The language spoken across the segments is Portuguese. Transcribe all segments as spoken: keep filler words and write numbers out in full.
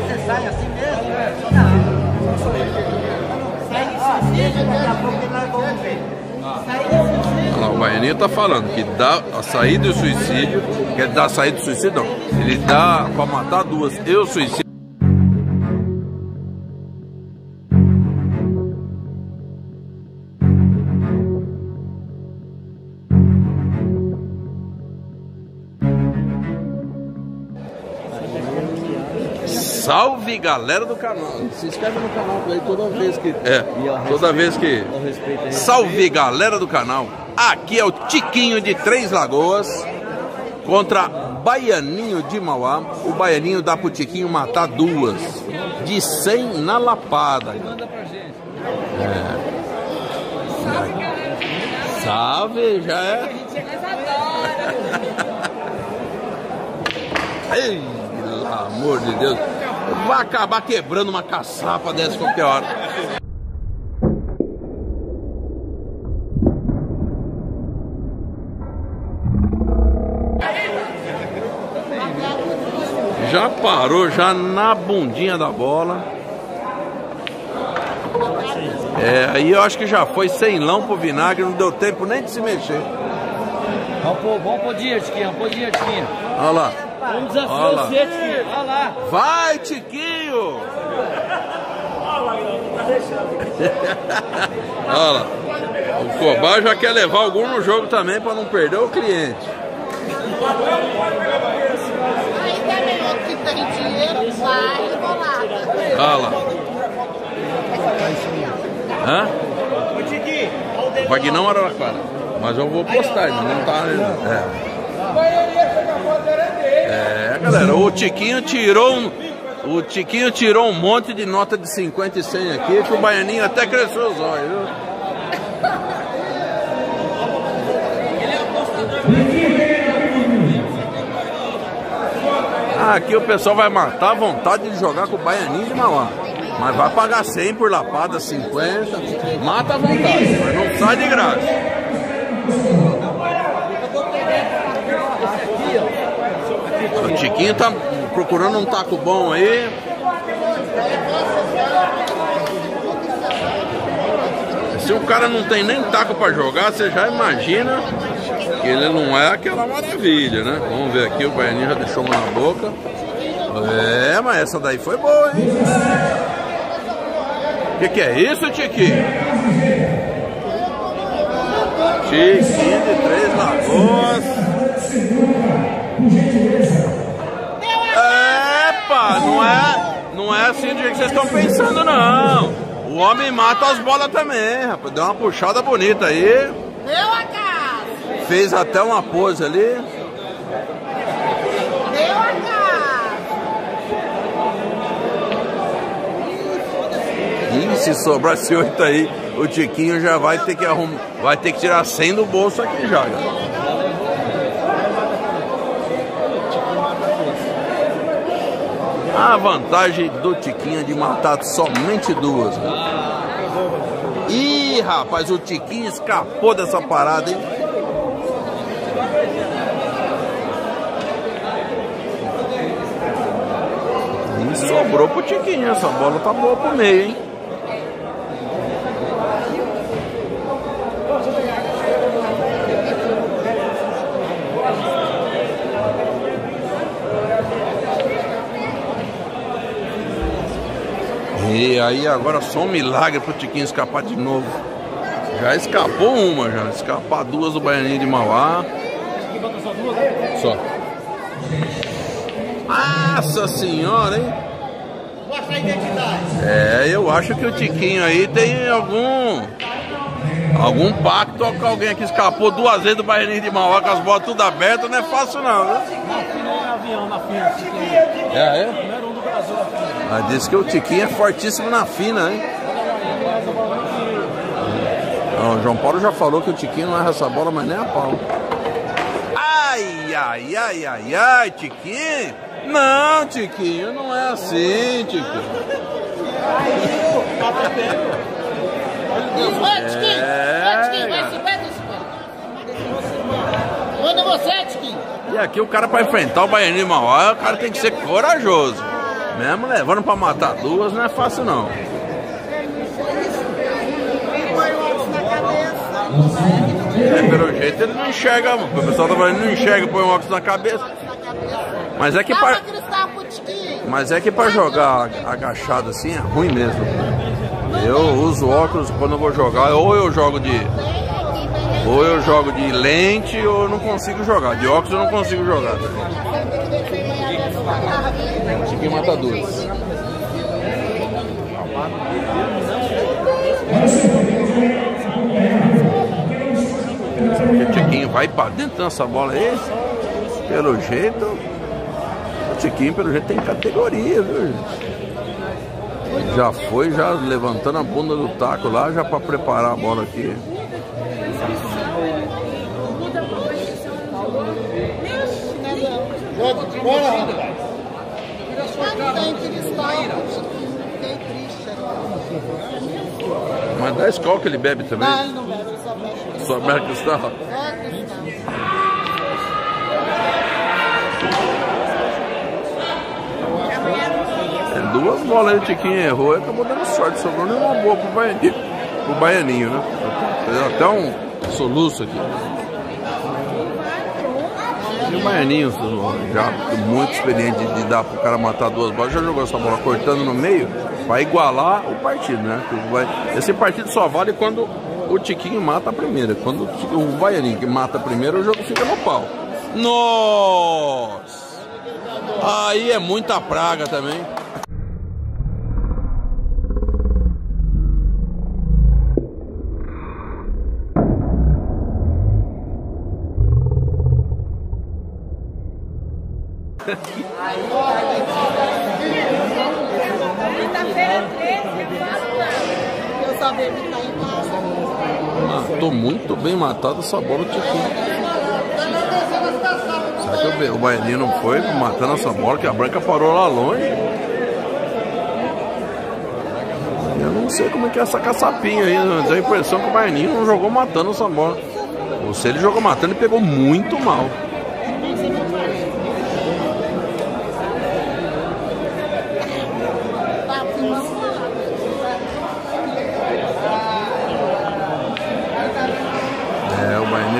você sai assim mesmo? Não. Sai de sentido, daqui a pouco ele largou o peito. Olha lá, o Baianinho tá falando que dá a saída do suicídio, quer dar a saída do suicídio não, ele dá pra matar duas e o suicídio. Salve galera do canal! Se inscreve no canal aí toda vez que. É, toda vez que. Salve galera do canal! Aqui é o Tiquinho de Três Lagoas contra Baianinho de Mauá. O Baianinho dá pro Tiquinho matar duas. De cem na lapada. É. Salve, já é? Ei, pelo amor de Deus! Vai acabar quebrando uma caçapa dessa qualquer hora. Já parou, já na bundinha da bola. É, aí eu acho que já foi sem lão pro vinagre, não deu tempo nem de se mexer. Vamos pro dia, Chiquinho, pro dia, Chiquinho. Olha lá. Vamos desafiar o sete, Tiquinho. Olha lá. Vai, Tiquinho! Olha lá. O cobaia já quer levar algum no jogo também para não perder o cliente. Ainda é melhor que tem dinheiro, vai e bolada. Olha lá. Hã? O Tiquinho. Vai que não era na cara. Mas eu vou postar, mas não tá. É. É, galera, o Tiquinho tirou um, o Tiquinho tirou um monte de nota de cinquenta e cem aqui, que o Baianinho até cresceu os olhos, viu? Ah, aqui o pessoal vai matar a vontade de jogar com o Baianinho de Mauá, mas vai pagar cem por lapada, cinquenta, mata a vontade, mas não sai de graça. O Tiquinho tá procurando um taco bom aí. Se o cara não tem nem taco pra jogar, você já imagina que ele não é aquela maravilha, né? Vamos ver aqui, o Baianinho já deixou uma na boca. É, mas essa daí foi boa, hein? Que que é isso, Tiquinho? Tiquinho de Três Lagoas. Epa, não é, não é assim do jeito que vocês estão pensando não. O homem mata as bolas também, rapaz. Deu uma puxada bonita aí. Deu a casa. Fez até uma pose ali. Deu a casa. E se sobrar esse oito aí, o Tiquinho já vai ter que arrumar, vai ter que tirar cem do bolso aqui já, galera. A vantagem do Tiquinho é de matar somente duas. Né? Ih, rapaz, o Tiquinho escapou dessa parada, hein? E sobrou pro Tiquinho, essa bola tá boa pro meio, hein? E aí agora só um milagre pro Tiquinho escapar de novo. Já escapou uma, já. Escapar duas do Baianinho de Mauá. Só. Nossa senhora, hein? Mostra a identidade. É, eu acho que o Tiquinho aí tem algum... Algum pacto com alguém aqui. Escapou duas vezes do Baianinho de Mauá com as bolas tudo abertas. Não é fácil não, né? É, é? Ah, diz que o Tiquinho é fortíssimo na fina, hein? Não, o João Paulo já falou que o Tiquinho não erra essa bola, mas nem a pau. Ai, ai, ai, ai, ai, Tiquinho! Não, Tiquinho, não é assim, Tiquinho. E aqui o cara para enfrentar o Baianinho de Mauá, o cara tem que ser corajoso. Mesmo levando pra matar duas não é fácil não. É, pelo jeito ele não enxerga, mano. O pessoal tá falando, não enxerga, põe um óculos na cabeça. Mas é que pra... Mas é que pra jogar agachado assim é ruim mesmo. Eu uso óculos quando eu vou jogar. Ou eu jogo de... Ou eu jogo de lente ou eu não consigo jogar. De óculos eu não consigo jogar. Chiquinho mata duas. O Tiquinho vai pra dentro dessa bola aí. Pelo jeito, o Tiquinho pelo jeito tem categoria, viu? Já foi, já levantando a bunda do taco lá, já pra preparar a bola aqui. Mas da escola que ele bebe também? Não, ele não bebe, ele só bebe. Só bebe cristal? É, cristal. É, duas bolas aí o Tiquinho errou e acabou dando sorte. Sobrou nenhuma boa pro Baianinho, pro Baianinho, né? Fez até um soluço aqui. E o Baianinho, já muito experiente de dar pro cara matar duas bolas, já jogou essa bola cortando no meio pra igualar o partido, né? Esse partido só vale quando o Tiquinho mata a primeira. Quando o Baianinho que mata a primeira, o jogo fica no pau. Nossa! Aí é muita praga também. Matou muito bem matado essa bola do Tiquinho. Será que o Baianinho não foi matando essa bola? Que a branca parou lá longe. Eu não sei como é que é essa caçapinha aí. Dá a impressão que o Baianinho não jogou matando essa bola. Ou se ele jogou matando, ele pegou muito mal.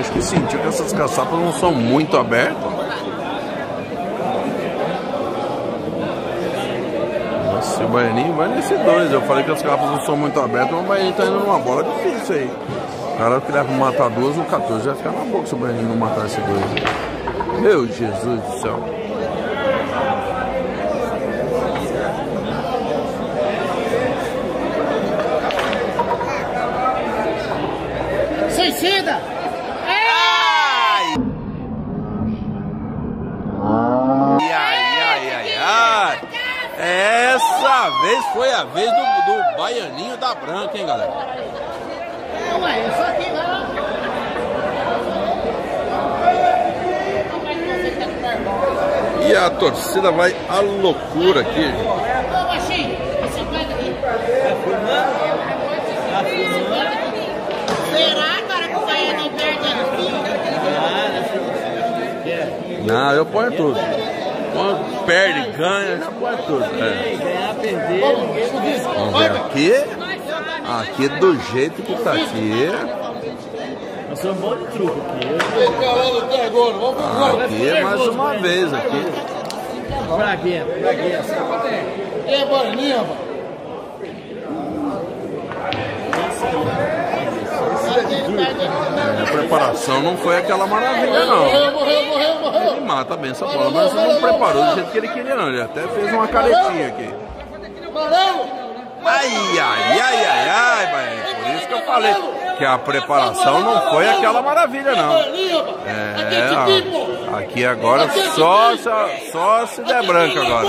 Acho que sentiu que essas caçapas não são muito abertas. Nossa, o Baianinho vai nesse dois. Eu falei que as caçapas não são muito abertas, mas o Baianinho tá indo numa bola difícil aí. O cara que leva pra matar duas, o quatorze vai ficar na boca se o Baianinho não matar esse dois. Meu Jesus do céu. Suicida! Essa vez foi a vez do, do Baianinho da branca, hein, galera? É, ué, eu só aqui lá. E a torcida vai à loucura aqui. Ô, baixinho, você vai daqui. Será, cara, que o Baianinho perde? Não, eu ponho tudo. Quando perde, ganha, já põe tudo. Ganhar, perder, vamos ver aqui. Aqui do jeito que tá aqui. Nós somos bons de truco aqui. Aqui mais uma vez aqui. Braguinha, braguinha. É bolinha, mano. A preparação não foi aquela maravilha, não. Ele mata bem essa bola, mas não preparou do jeito que ele queria, não. Ele até fez uma caretinha aqui. Ai, ai, ai, ai, ai, Baianinho. Por isso que eu falei que a preparação não foi aquela maravilha, não. É, aqui agora só, só, só se der branca agora.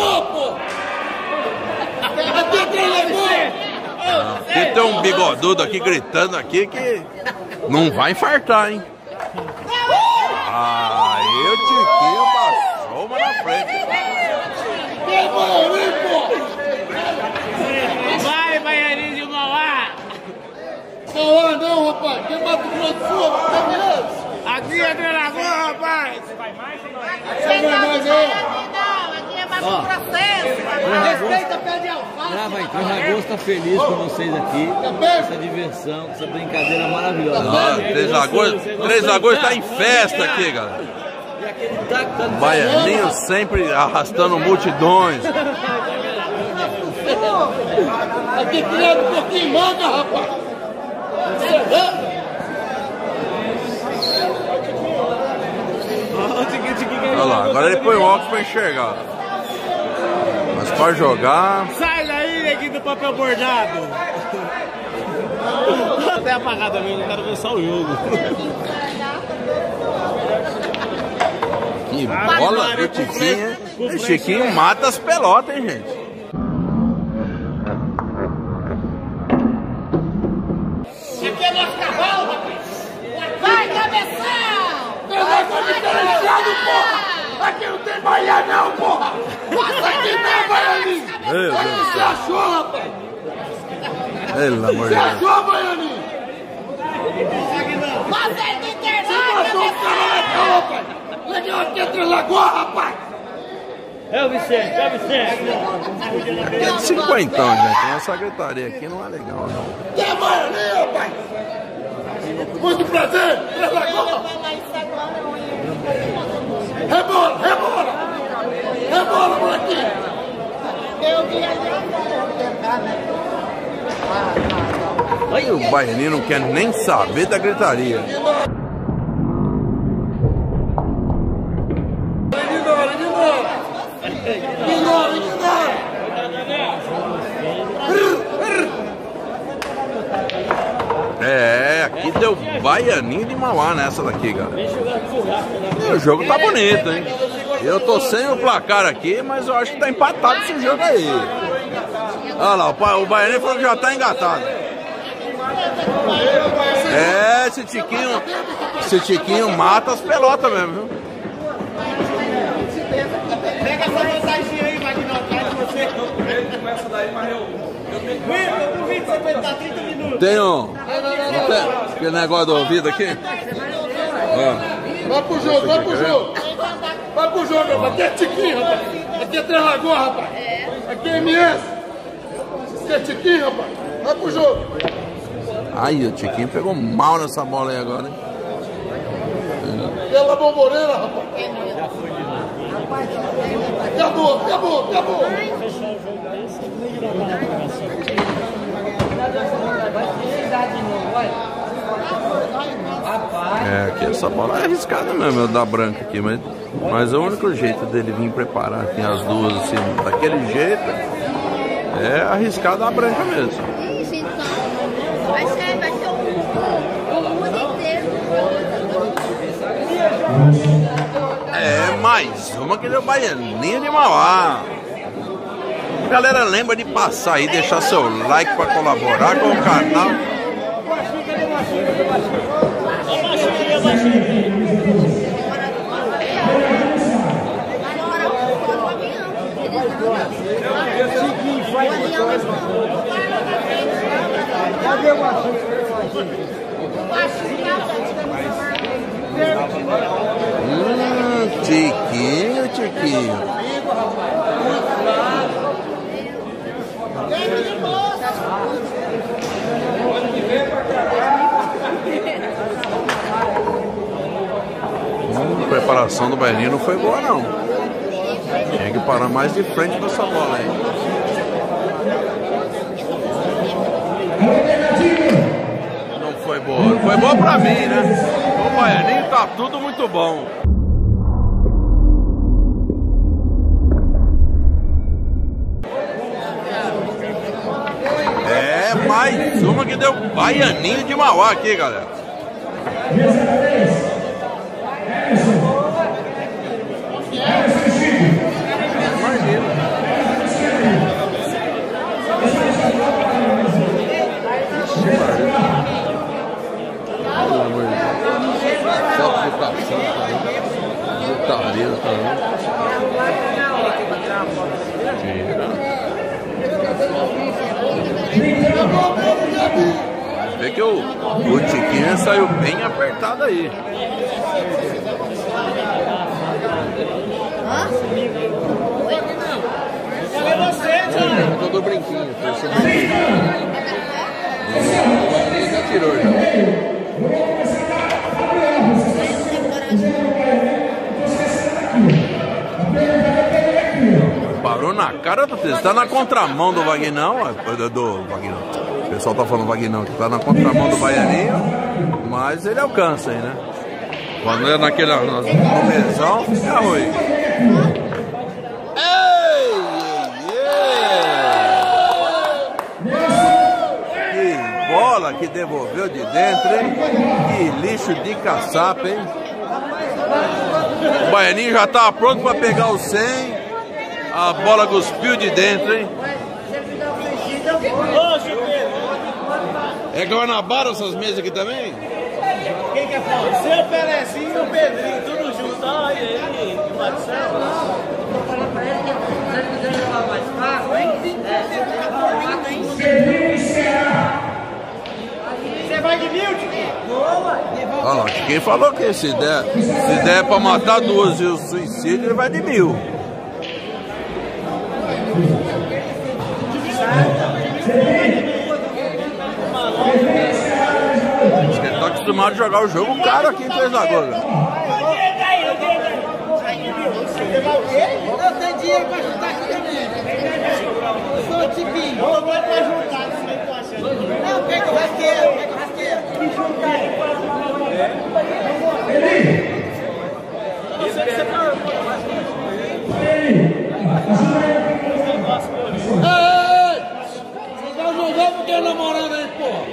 Porque tem um bigodudo aqui gritando aqui que não vai infartar, hein? Ah, eu Tiquinho passou uma na frente. Vai, Baianinho de Mauá! Não, não, rapaz! Quem bate o outro fogo? Aqui é Três Lagoas, rapaz! Você vai mais ou não? Aqui é mais, é? Não, aqui é mais. Ó, respeita a pé de alface. Grava aí, o Lagoas tá feliz com vocês aqui. Essa diversão, essa brincadeira maravilhosa. Ah, Três Lagoas, Três Lagoas tá em festa aqui, galera. O Baianinho sempre arrastando multidões. Aqui criando um pouquinho, manda, rapaz. Olha lá, agora ele põe o óculos pra enxergar. Mas pra jogar. Sai daí, neguinho do papel bordado. Vou até apagar também, não quero ver só o jogo. Que bola do Tiquinho. O Chiquinho mata as pelotas, hein, gente. Aqui é nosso cavalo, rapaz. Vai, cabeção! Beleza diferenciado, porra! Aqui não tem Bahia não, porra! Nossa, aqui tem Baianinho! Meu Deus do céu! Você achou, rapaz? Pelo amor de Deus! Você achou, Baianinho? Nossa, é do Interlagos! Você matou o cara, rapaz! Legal aqui é Três Lagoas, rapaz! É o Vicente, é o Vicente! É de cinquentão, gente. Essa gritaria aqui não é legal, não. Que é Baianinho, rapaz! Muito prazer! Três Lagoas! Rebola, rebola! Rebola por aqui! Eu vim ali. Aí o Baianinho não quer nem saber da gritaria. É, aqui deu Baianinho de Mauá nessa daqui, galera. E o jogo tá bonito, hein? Eu tô sem o placar aqui, mas eu acho que tá empatado esse jogo aí. Olha lá, o Baianinho falou que já tá engatado. É, esse Tiquinho, esse Tiquinho mata as pelotas mesmo, viu? Pega essa vantagem aí, vai de notar de você. Eu começo daí, mas eu... Tem um. Aquele negócio do ouvido aqui? Ó. Vai pro jogo, vai pro jogo. Vai pro jogo, rapaz. Aqui é Tiquinho, rapaz. Aqui é Três Lagoas, rapaz. Aqui é M S. Aqui é Tiquinho, rapaz. Vai pro jogo. Aí, o Tiquinho pegou mal nessa bola aí agora, hein? Pela bomboneira, rapaz. Já foi de novo. Acabou, acabou, acabou. Fechou o jogo aí, você tem que levantar a cabeça. Vai precisar de novo, olha. É, aqui essa bola é arriscada mesmo, da branca aqui, mas, mas o único jeito dele vir preparar aqui as duas assim, daquele jeito, é arriscar da branca mesmo. Vai ser, vai ser o mundo inteiro. É, mais uma que deu Baianinho de Mauá. Galera, lembra de passar aí, deixar seu like para colaborar com o canal. Hum, Tiquinho, Tiquinho. Hum, a preparação do Baianinho não foi boa, não. Tinha que parar mais de frente com essa bola aí. Não foi boa, não foi boa pra mim, né? O Baianinho tá tudo muito bom. É, mais uma que deu Baianinho de Mauá aqui, galera. Vê que o, o Tiquinho saiu bem apertado aí. Hã? Parou na cara do texto. Tá na contramão do Vagnão. Do, do Vagnão. O pessoal tá falando Vagnão, que tá na contramão do Baianinho. Mas ele alcança aí, né? Quando é naquele começão, fica ruim. Que bola que devolveu de dentro, hein? Que lixo de caçapa, hein? O Baianinho já tá pronto pra pegar o cem. A bola cuspiu de dentro, hein? É Guanabara essas mesas aqui também? Quem que é foda? Seu Perezinho e o Pedrinho, tudo junto. Olha aí, que baixão. Vou falar pra ele que se ele quiser levar mais carro, hein? Você vai de mil, Tiquinho? Boa! Olha lá, Tiquinho falou que se der, se der pra matar duas e o suicídio, ele vai de mil. Acho que ele tá acostumado a jogar o jogo caro aqui em Três Lagoas. Eu tenho dinheiro pra juntar aqui também. Eu sou o Tiquinho. Eu vou pra juntar, não sei o que eu achando. Não, pega o rasqueiro, pega o rasqueiro. Isso é que você tá rasqueiro. Namorando aí, porra.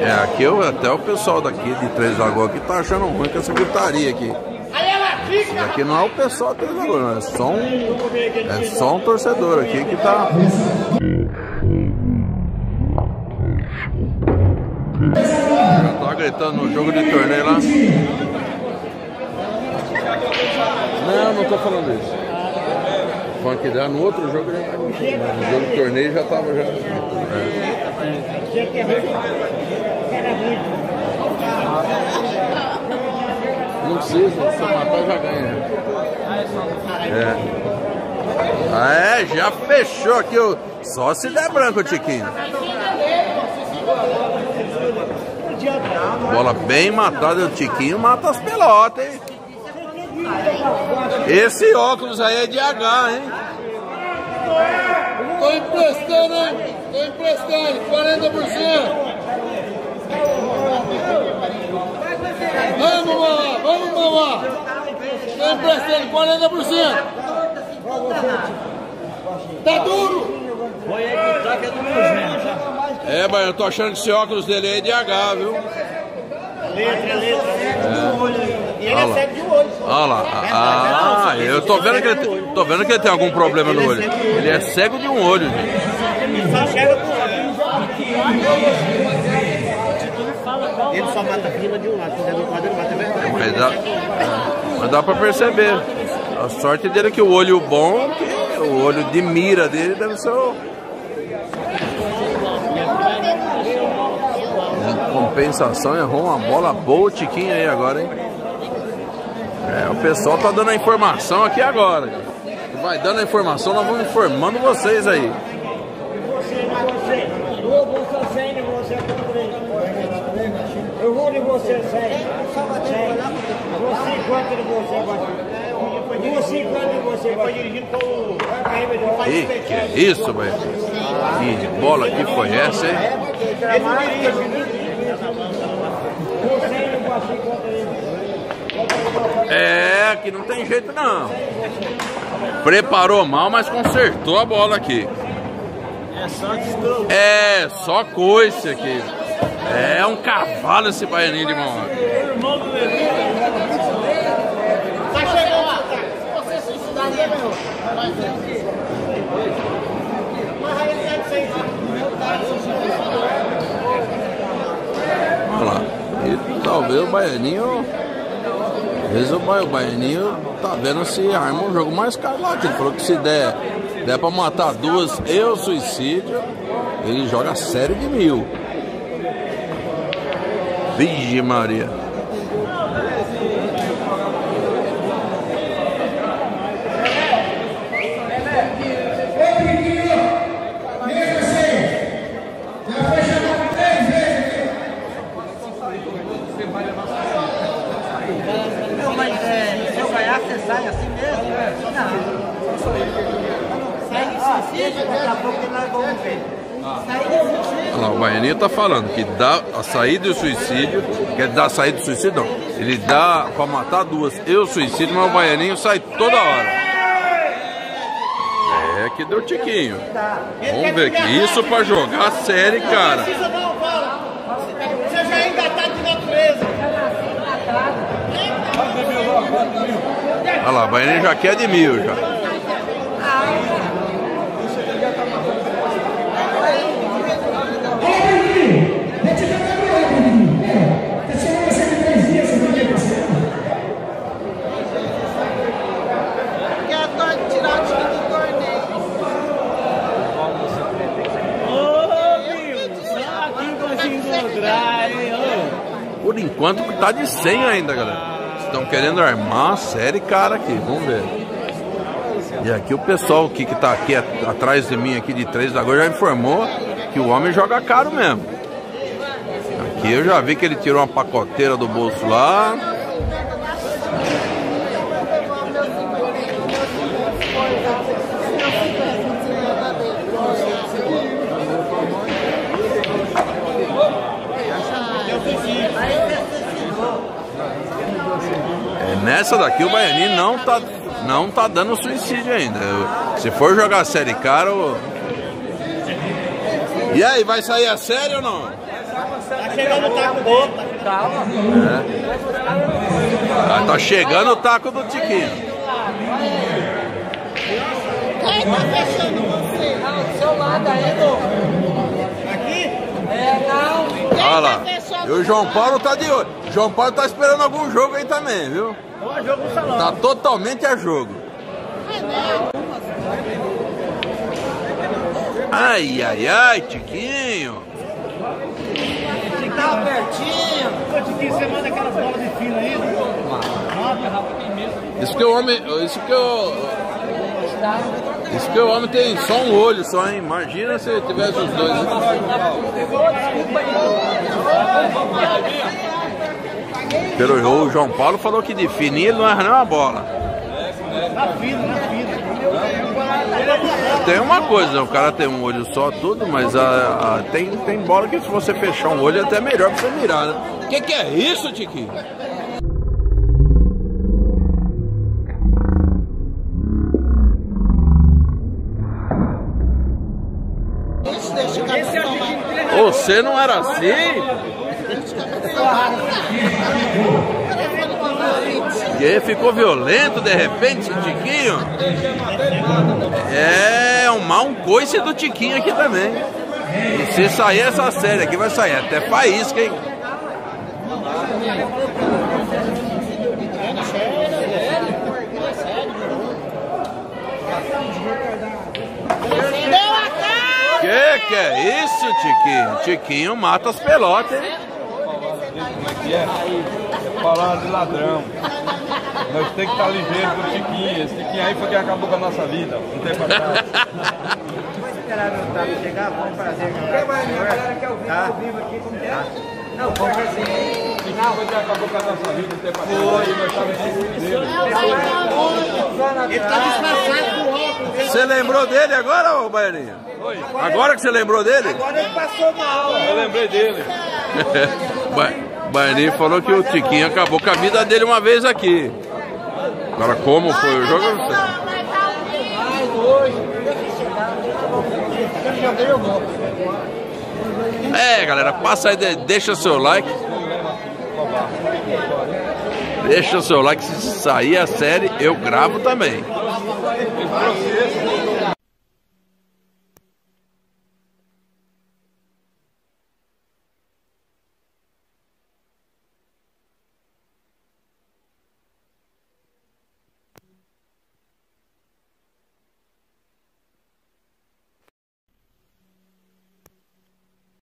É, aqui eu, até o pessoal daqui de Três Lagoas aqui tá achando ruim com essa gritaria aqui. E aqui não é o pessoal de Três Lagoas, não, é só um, é só um torcedor aqui que tá... Já tá gritando no jogo de torneio lá. Não, não tô falando isso. O funk dela no outro jogo já tava. No jogo do torneio já tava já. Não precisa, se matar já ganha. É. É, já fechou aqui o. Só se der branco, Tiquinho. Bola bem matada, o Tiquinho mata as pelotas, hein? Esse óculos aí é de H, hein? Tô emprestando, hein? Tô emprestando, quarenta por cento. Vamos, Mauá, vamos, Mauá. Tô emprestando, quarenta por cento. Tá duro. É, mas eu tô achando que esse óculos dele é de H, viu? Letra, letra, letra. E ele recebe de olho. Olha lá. Ah, eu tô vendo que ele, tô vendo que ele tem algum problema no olho. Ele é cego de um olho, gente. Ele só enxerga pro lado. Ele só mata a vila de um lado. Se der do lado, ele mata a verdade. Mas dá, mas dá pra perceber. A sorte dele é que o olho bom, que o olho de mira dele deve ser o... Em compensação, errou uma bola boa, Tiquinho aí agora, hein? É, o pessoal tá dando a informação aqui agora. Vai dando a informação, nós vamos informando vocês aí. Eu vou de você, Zé. E que é isso, velho? Que bola que foi essa, hein? É, aqui não tem jeito não. Preparou mal, mas consertou a bola aqui. É, só coice aqui. É um cavalo esse Baianinho de Mauá. Tá chegando lá. Você se estudaria, meu irmão. Mas aí ele deve ser. Olha lá. E talvez o Baianinho... Às vezes o Baianinho tá vendo se arma um jogo mais caro lá. Ele falou que se der, der pra matar duas e o suicídio, ele joga série de mil. Virgem Maria. Olha lá, o Baianinho tá falando que dá a saída e o suicídio. Quer dar a saída do suicídio? Não. Ele dá pra matar duas e o suicídio, mas o Baianinho sai toda hora. É que deu Tiquinho. Vamos ver aqui. Isso pra jogar série, cara. Você já é engatado de natureza. Olha lá, o Baianinho já quer de mil já. Por enquanto tá de cem ainda, galera. Estão querendo armar a série, cara, aqui. Vamos ver. E aqui o pessoal que, que tá aqui atrás de mim, aqui de Três Lagoas, já informou que o homem joga caro mesmo. Aqui eu já vi que ele tirou uma pacoteira do bolso lá. Nessa daqui o Baianinho não tá, não tá dando suicídio ainda. Eu, se for jogar a série cara, eu... E aí, vai sair a série ou não? Tá chegando o taco do taco. Calma. É. Tá chegando o taco do Tiquinho. Quem tá fechando você? Não, do seu lado aí, do... Aqui? É, não. Olha lá. E o João Paulo tá de olho. João Paulo tá esperando algum jogo aí também, viu? Tá totalmente a jogo. Ai, ai, ai, Tiquinho. Tá pertinho. Ô, Tiquinho, você manda aquela bola de fino aí? Isso que o homem... Isso que eu... Isso que o homem tem só um olho só, hein? Imagina se tivesse os dois. Pelo jogo, o João Paulo falou que de fininho ele não erra nem uma bola. Tem uma coisa, o cara tem um olho só, tudo, mas a, a, tem, tem bola que se você fechar um olho é até melhor pra você mirar, né? Que que é isso, Tiquinho? Você não era assim? E aí ficou violento de repente, Tiquinho? É um mau coice do Tiquinho aqui também. E se sair essa série aqui, vai sair até faísca, hein? Que que é isso, Tiquinho? Tiquinho mata as pelotas, hein? Como é que é? Palavra de ladrão. Nós temos que estar ligeiro com o Tiquinho. Esse Tiquinho aí foi que acabou com a nossa vida. Não tem pra cá. Vamos esperar meu tato chegar. Vamos prazer. Quem vai ver? A galera quer ouvir ao vivo aqui. Como que é? Não, vamos fazer. Tiquinho foi que acabou com a nossa vida. Não tem pra cá. Ele tá disfarçado com o óculos. Você lembrou dele agora, ô Baianinho? Oi. Agora que você lembrou dele? Agora ele passou mal. Eu lembrei dele. O Baianinho falou que o Tiquinho acabou com a vida dele uma vez aqui. Agora como foi o jogo? É, galera, passa aí, deixa seu like. Deixa o seu like, se sair a série eu gravo também.